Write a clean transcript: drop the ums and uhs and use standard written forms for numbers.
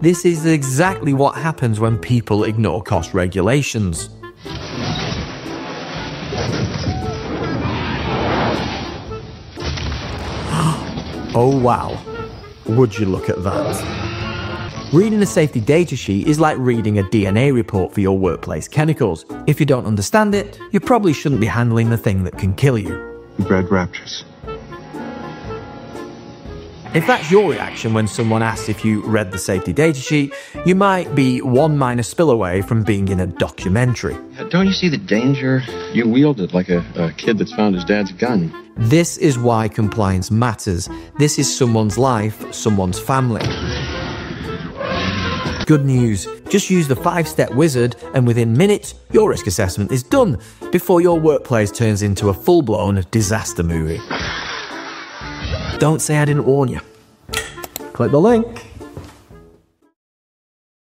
This is exactly what happens when people ignore COSHH regulations. Oh wow, would you look at that. Reading a safety data sheet is like reading a DNA report for your workplace chemicals. If you don't understand it, you probably shouldn't be handling the thing that can kill you. Red raptors. If that's your reaction when someone asks if you read the safety data sheet, you might be one minor spill away from being in a documentary. Don't you see the danger? You wielded like a kid that's found his dad's gun. This is why compliance matters. This is someone's life, someone's family. Good news, just use the 5-step wizard and within minutes, your risk assessment is done before your workplace turns into a full-blown disaster movie. Don't say I didn't warn you. Click the link.